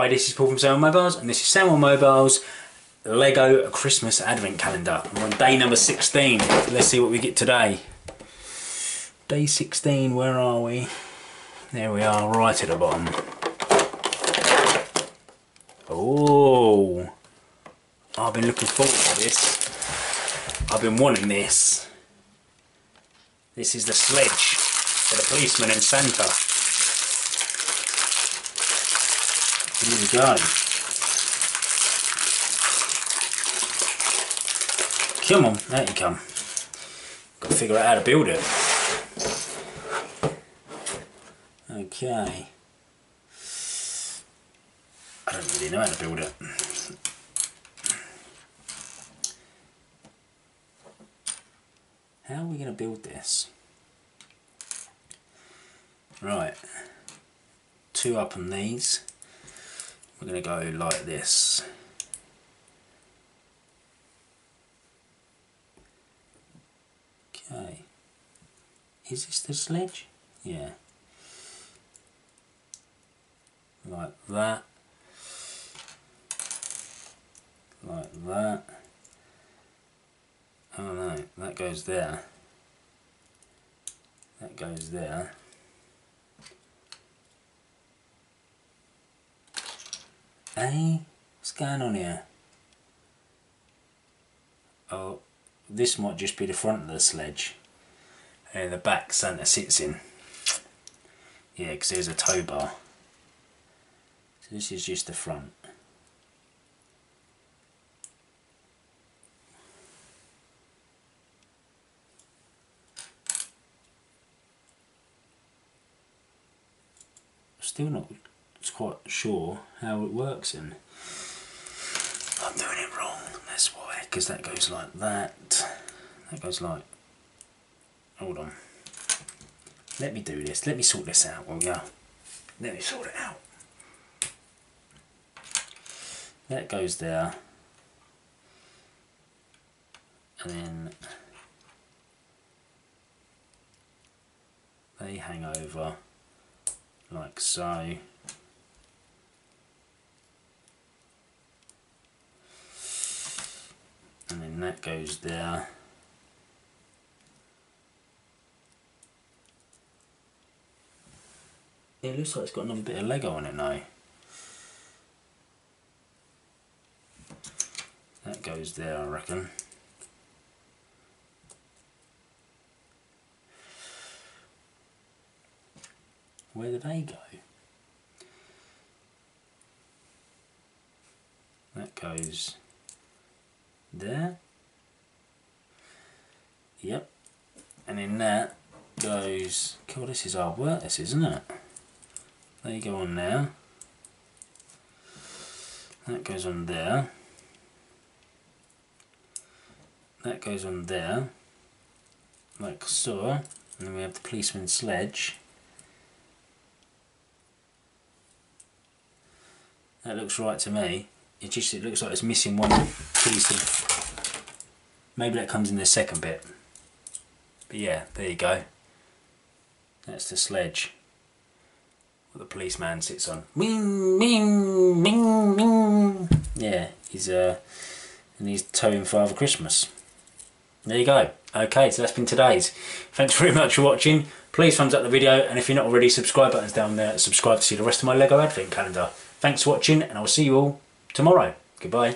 Hi, this is Paul from Samuel Mobiles, and this is Samuel Mobiles Lego Christmas Advent Calendar. We're on day number 16. Let's see what we get today. Day 16, where are we? There we are, right at the bottom. Oh, I've been looking forward to this. I've been wanting this. This is the sledge for the policeman and Santa. Here we go. Come on, out you come. Got to figure out how to build it. Okay. I don't really know how to build it. How are we going to build this? Right. Two up on these. We're going to go like this. Okay. Is this the sledge? Yeah. Like that. Like that. Oh no, that goes there. That goes there. Hey, what's going on here? Oh, this might just be the front of the sledge and the back Santa sits in. Yeah, because there's a tow bar. So this is just the front. Still not quite sure how it works, and I'm doing it wrong, that's why, because that goes like that, that goes like, hold on, let me do this, let me sort this out, will ya? Let me sort it out. That goes there, and then they hang over like so. And then that goes there. It looks like it's got another bit of Lego on it now. That goes there, I reckon. Where do they go? That goes there, yep, and then that goes, cool, this is hard work, this isn't it? There you go on there, that goes on there, that goes on there, like so, and then we have the policeman sledge. That looks right to me. It looks like it's missing one piece of, maybe that comes in the second bit. But yeah, there you go. That's the sledge. What the policeman sits on. Wing, wing, wing, wing. Yeah, he's towing Father Christmas. There you go. Okay, so that's been today's. Thanks very much for watching. Please thumbs up the video, and if you're not already, subscribe button's down there. Subscribe to see the rest of my Lego Advent Calendar. Thanks for watching, and I'll see you all tomorrow. Goodbye.